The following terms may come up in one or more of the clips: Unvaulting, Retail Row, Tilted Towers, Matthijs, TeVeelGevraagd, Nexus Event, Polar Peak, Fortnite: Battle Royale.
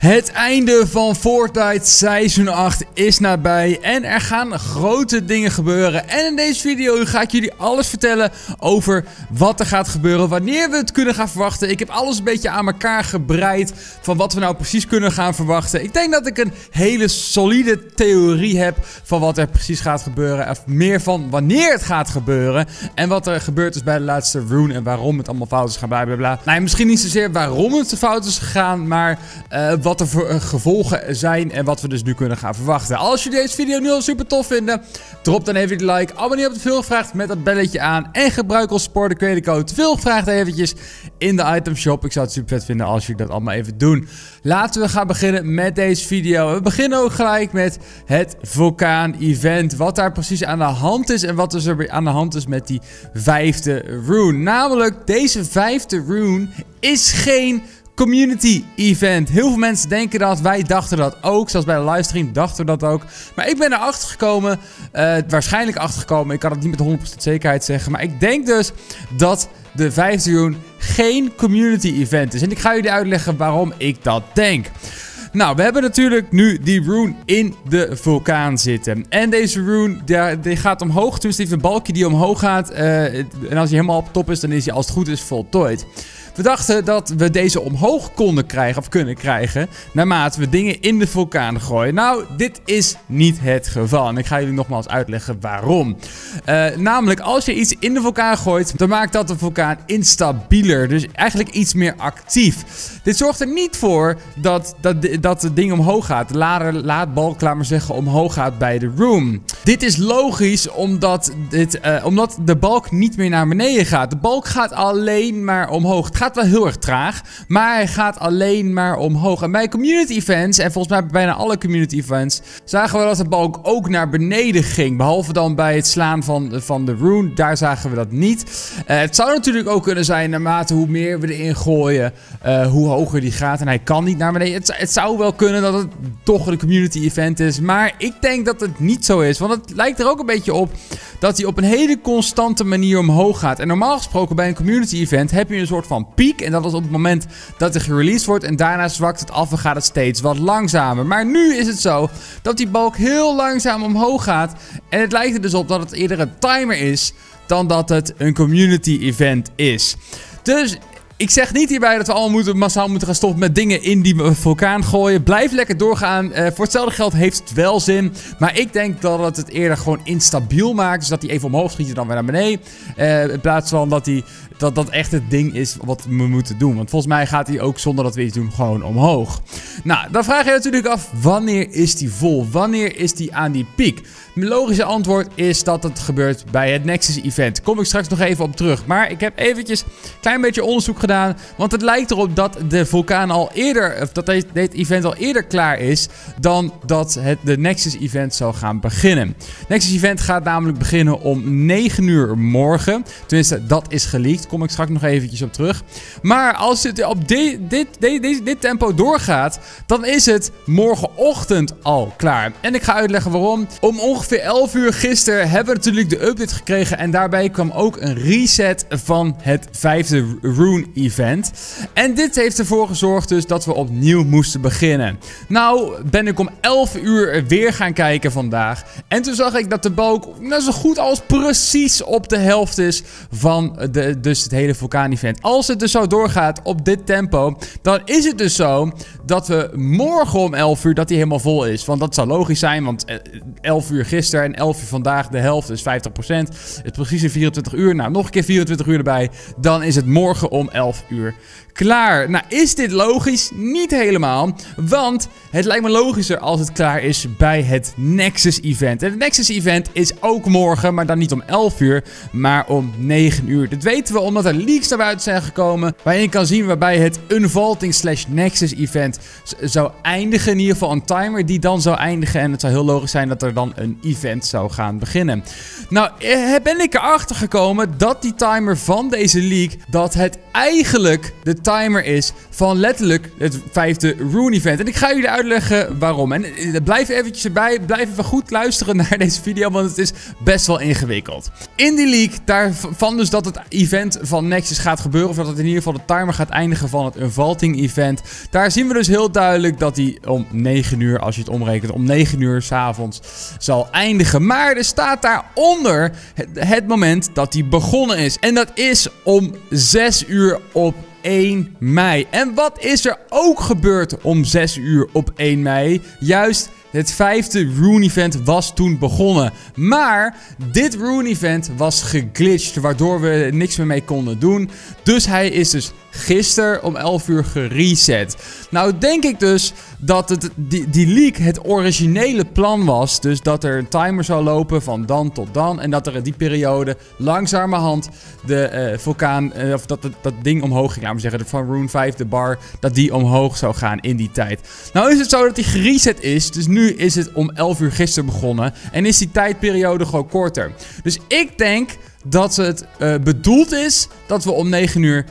Het einde van Fortnite seizoen 8 is nabij en er gaan grote dingen gebeuren. En in deze video ga ik jullie alles vertellen over wat er gaat gebeuren, wanneer we het kunnen gaan verwachten. Ik heb alles een beetje aan elkaar gebreid van wat we nou precies kunnen gaan verwachten. Ik denk dat ik een hele solide theorie heb van wat er precies gaat gebeuren. Of meer van wanneer het gaat gebeuren en wat er gebeurd is bij de laatste rune en waarom het allemaal fout is gaan, bla bla bla. Nou, misschien niet zozeer waarom het fout is gegaan, maar wat er voor gevolgen zijn en wat we dus nu kunnen gaan verwachten. Als jullie deze video nu al super tof vinden, drop dan even een like, abonneer op TeVeelGevraagd met dat belletje aan en gebruik ons support code TeVeelGevraagd eventjes in de itemshop. Ik zou het super vet vinden als jullie dat allemaal even doen. Laten we gaan beginnen met deze video. We beginnen ook gelijk met het vulkaan-event, wat daar precies aan de hand is en wat dus er aan de hand is met die 5e rune. Namelijk, deze 5e rune is geen community event. Heel veel mensen denken dat. Wij dachten dat ook. Zelfs bij de livestream dachten we dat ook. Maar ik ben erachter gekomen. Waarschijnlijk achtergekomen. Ik kan het niet met 100% zekerheid zeggen. Maar ik denk dus dat de 5e rune geen community event is. En ik ga jullie uitleggen waarom ik dat denk. Nou, we hebben natuurlijk nu die rune in de vulkaan zitten. En deze rune, die gaat omhoog. Dus die heeft een balkje die omhoog gaat. En als hij helemaal op top is, dan is hij als het goed is voltooid. We dachten dat we deze omhoog konden krijgen, of kunnen krijgen, naarmate we dingen in de vulkaan gooien. Nou, dit is niet het geval. En ik ga jullie nogmaals uitleggen waarom. Namelijk, als je iets in de vulkaan gooit, dan maakt dat de vulkaan instabieler. Dus eigenlijk iets meer actief. Dit zorgt er niet voor dat het ding omhoog gaat. De laadbalk, laat maar zeggen, omhoog gaat bij de room. Dit is logisch, omdat de balk niet meer naar beneden gaat. De balk gaat alleen maar omhoog. Het gaat wel heel erg traag, maar hij gaat alleen maar omhoog. En bij community events, en volgens mij bij bijna alle community events, zagen we dat de balk ook naar beneden ging. Behalve dan bij het slaan van de rune, daar zagen we dat niet. Het zou natuurlijk ook kunnen zijn, naarmate hoe meer we erin gooien, hoe hoger die gaat. En hij kan niet naar beneden. Het zou wel kunnen dat het toch een community event is, maar ik denk dat het niet zo is. Want het lijkt er ook een beetje op dat hij op een hele constante manier omhoog gaat. En normaal gesproken bij een community event heb je een soort van piek. En dat is op het moment dat hij gereleased wordt. En daarna zwakt het af en gaat het steeds wat langzamer. Maar nu is het zo dat die balk heel langzaam omhoog gaat. En het lijkt er dus op dat het eerder een timer is dan dat het een community event is. Dus ik zeg niet hierbij dat we massaal moeten gaan stoppen met dingen in die vulkaan gooien. Blijf lekker doorgaan. Voor hetzelfde geld heeft het wel zin. Maar ik denk dat het eerder gewoon instabiel maakt. Dus dat hij even omhoog schiet en dan weer naar beneden. In plaats van dat echt het ding is wat we moeten doen. Want volgens mij gaat hij ook zonder dat we iets doen gewoon omhoog. Nou, dan vraag je natuurlijk af, wanneer is die vol? Wanneer is die aan die piek? Mijn logische antwoord is dat het gebeurt bij het Nexus Event. Kom ik straks nog even op terug. Maar ik heb eventjes een klein beetje onderzoek gedaan. Want het lijkt erop dat de vulkaan al eerder, of dat dit event al eerder klaar is dan dat de Nexus Event zou gaan beginnen. Nexus Event gaat namelijk beginnen om 9 uur morgen. Tenminste, dat is geleakt. Kom ik straks nog eventjes op terug. Maar als het op dit tempo doorgaat, dan is het morgenochtend al klaar. En ik ga uitleggen waarom. Om ongeveer 11 uur gisteren hebben we natuurlijk de update gekregen. En daarbij kwam ook een reset van het 5e rune event. En dit heeft ervoor gezorgd dus dat we opnieuw moesten beginnen. Nou ben ik om 11 uur weer gaan kijken vandaag. En toen zag ik dat de balk nou zo goed als precies op de helft is van dus het hele vulkaan event. Als het dus zo doorgaat op dit tempo, dan is het dus zo dat we morgen om 11 uur dat die helemaal vol is. Want dat zou logisch zijn, want 11 uur gisteren en 11 uur vandaag de helft, dus 50%. Is precies in 24 uur. Nou, nog een keer 24 uur erbij. Dan is het morgen om 11 uur klaar. Nou, is dit logisch? Niet helemaal. Want het lijkt me logischer als het klaar is bij het Nexus Event. En het Nexus Event is ook morgen, maar dan niet om 11 uur, maar om 9 uur. Dit weten we omdat er leaks naar buiten zijn gekomen, waarin je kan zien waarbij het Unvaulting/Nexus Event zou eindigen. In ieder geval een timer die dan zou eindigen. En het zou heel logisch zijn dat er dan een event zou gaan beginnen. Nou, ben ik erachter gekomen dat die timer van deze leak, dat het eigenlijk de timer is van letterlijk het 5e rune event. En ik ga jullie uitleggen waarom. En blijf eventjes erbij. Blijf even goed luisteren naar deze video, want het is best wel ingewikkeld. In die leak, daarvan dus dat het event van Nexus gaat gebeuren. Of dat het in ieder geval de timer gaat eindigen van het Unvaulting event. Daar zien we dus heel duidelijk dat hij om 9 uur, als je het omrekent, om 9 uur 's avonds zal eindigen. Maar er staat daaronder het moment dat hij begonnen is. En dat is om 6 uur op 1 mei. En wat is er ook gebeurd om 6 uur op 1 mei? Juist het 5e Rune Event was toen begonnen. Maar dit Rune Event was geglitcht, waardoor we niks meer mee konden doen. Dus hij is dus gisteren om 11 uur gereset. Nou denk ik dus dat die leak het originele plan was. Dus dat er een timer zou lopen van dan tot dan. En dat er in die periode langzamerhand de vulkaan, of dat ding omhoog ging. Laten we zeggen, van Rune 5, de bar, dat die omhoog zou gaan in die tijd. Nou is het zo dat die gereset is. Dus nu is het om 11 uur gisteren begonnen. En is die tijdperiode gewoon korter. Dus ik denk dat het bedoeld is dat we om 9 uur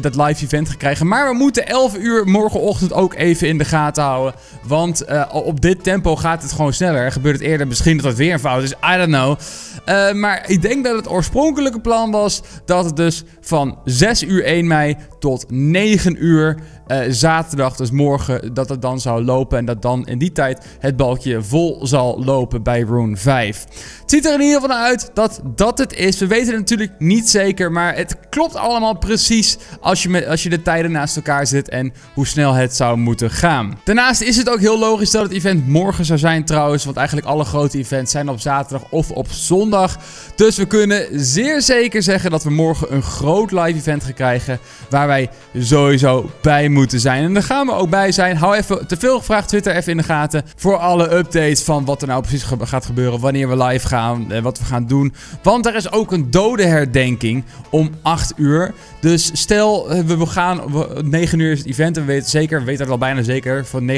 dat live event gaan krijgen. Maar we moeten 11 uur morgenochtend ook even in de gaten houden. Want op dit tempo gaat het gewoon sneller. Er gebeurt het eerder, misschien dat het weer een fout is. I don't know. Maar ik denk dat het oorspronkelijke plan was dat het dus van 6 uur 1 mei tot 9 uur zaterdag, dus morgen, dat het dan zou lopen. En dat dan in die tijd het balkje vol zal lopen bij Rune 5. Het ziet er in ieder geval uit dat het is. We weten het natuurlijk niet zeker, maar het klopt allemaal precies als je de tijden naast elkaar zet en hoe snel het zou moeten gaan. Daarnaast is het ook heel logisch dat het event morgen zou zijn trouwens, want eigenlijk alle grote events zijn op zaterdag of op zondag. Dus we kunnen zeer zeker zeggen dat we morgen een groot live event gaan krijgen waar wij sowieso bij moeten zijn. En daar gaan we ook bij zijn. Hou even TeVeelGevraagd Twitter even in de gaten voor alle updates van wat er nou precies gaat gebeuren, wanneer we live gaan en wat we gaan doen. Want er is ook een dodenherdenking om 8 uur. Dus stel, we gaan 9 uur is het event en we weten het al bijna zeker, van 99%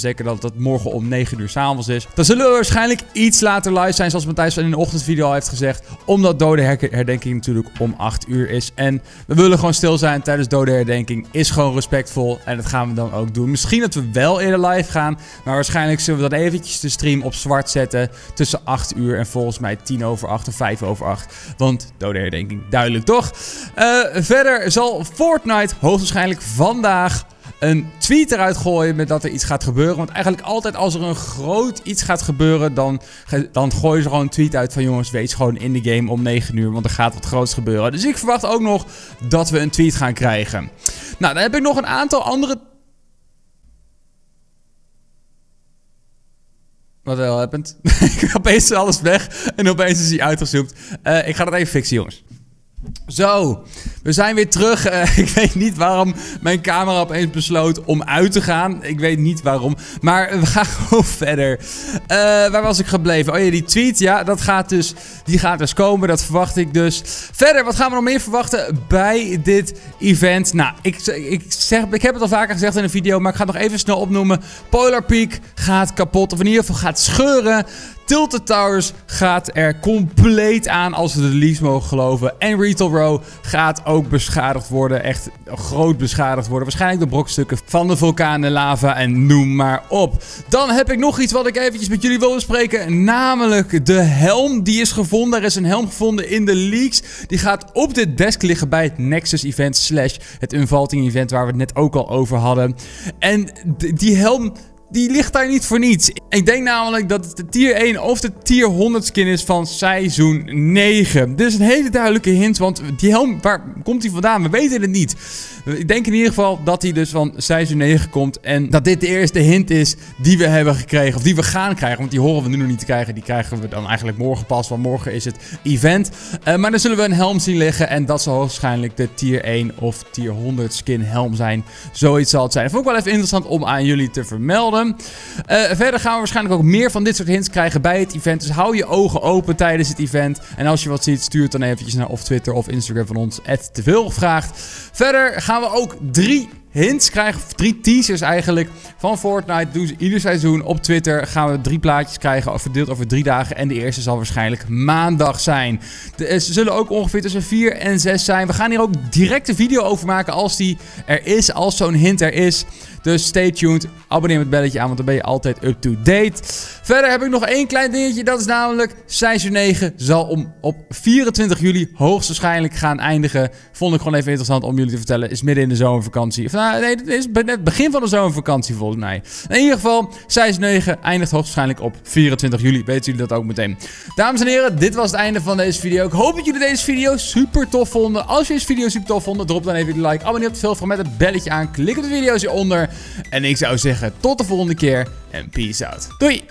zeker dat het morgen om 9 uur 's avonds is. Dan zullen we waarschijnlijk iets later live zijn, zoals Matthijs in de ochtendvideo al heeft gezegd, omdat dodenherdenking natuurlijk om 8 uur is. En we willen gewoon stil zijn tijdens dodenherdenking, is gewoon respectvol en dat gaan we dan ook doen. Misschien dat we wel eerder live gaan, maar waarschijnlijk zullen we dan eventjes de stream op zwart zetten tussen 8 uur en volgens mij 10 over 8 of 5 over 8. Want dodenherdenking, duidelijk toch? Verder zal Fortnite hoogstwaarschijnlijk vandaag een tweet eruit gooien met dat er iets gaat gebeuren. Want eigenlijk altijd als er een groot iets gaat gebeuren, dan gooien ze gewoon een tweet uit van jongens, wees gewoon in de game om 9 uur, want er gaat wat groots gebeuren. Dus ik verwacht ook nog dat we een tweet gaan krijgen. Nou, dan heb ik nog een aantal andere... Wat wel happened? Ik ga opeens alles weg en opeens is hij uitgezoomd. Ik ga dat even fixen, jongens. Zo, we zijn weer terug. Ik weet niet waarom mijn camera opeens besloot om uit te gaan. Ik weet niet waarom, maar we gaan gewoon verder. Waar was ik gebleven? Oh ja, die tweet, ja, die gaat dus komen, dat verwacht ik dus. Verder, wat gaan we nog meer verwachten bij dit event? Nou, ik heb het al vaker gezegd in een video, maar ik ga het nog even snel opnoemen. Polar Peak gaat kapot, of in ieder geval gaat scheuren. Tilted Towers gaat er compleet aan, als we de leaks mogen geloven. En Retail Row gaat ook beschadigd worden. Echt groot beschadigd worden. Waarschijnlijk de brokstukken van de vulkaan, de lava en noem maar op. Dan heb ik nog iets wat ik eventjes met jullie wil bespreken. Namelijk de helm die is gevonden. Er is een helm gevonden in de leaks. Die gaat op de desk liggen bij het Nexus Event / het Unvaulting Event waar we het net ook al over hadden. En die helm... die ligt daar niet voor niets. Ik denk namelijk dat het de tier 1 of de tier 100 skin is van seizoen 9. Dit is een hele duidelijke hint, want die helm, waar komt die vandaan? We weten het niet. Ik denk in ieder geval dat hij dus van seizoen 9 komt en dat dit de eerste hint is die we hebben gekregen, of die we gaan krijgen, want die horen we nu nog niet te krijgen. Die krijgen we dan eigenlijk morgen pas, want morgen is het event. Maar dan zullen we een helm zien liggen en dat zal waarschijnlijk de tier 1 of tier 100 skin helm zijn. Zoiets zal het zijn. Dat vond ik wel even interessant om aan jullie te vermelden. Verder gaan we waarschijnlijk ook meer van dit soort hints krijgen bij het event. Dus hou je ogen open tijdens het event. En als je wat ziet, stuur het dan eventjes naar of Twitter of Instagram van ons @TeVeelGevraagd. Verder gaan we ook 3 hints krijgen, 3 teasers eigenlijk, van Fortnite. Doen ze ieder seizoen op Twitter. Gaan we 3 plaatjes krijgen, verdeeld over 3 dagen. En de eerste zal waarschijnlijk maandag zijn. Ze zullen ook ongeveer tussen 4 en 6 zijn. We gaan hier ook direct een video over maken als die er is. Als zo'n hint er is. Dus stay tuned. Abonneer met het belletje aan, want dan ben je altijd up-to-date. Verder heb ik nog één klein dingetje. Dat is namelijk seizoen 9 zal op 24 juli hoogstwaarschijnlijk gaan eindigen. Vond ik gewoon even interessant om jullie te vertellen. Is midden in de zomervakantie. Of, nou, nee, het is net begin van de zomervakantie volgens mij. In ieder geval, seizoen 9 eindigt hoogstwaarschijnlijk op 24 juli. Weten jullie dat ook meteen. Dames en heren, dit was het einde van deze video. Ik hoop dat jullie deze video super tof vonden. Als jullie deze video super tof vonden, drop dan even een like. Abonneer op het filmpje met het belletje aan. Klik op de video's hieronder. En ik zou zeggen, tot de volgende keer en peace out. Doei!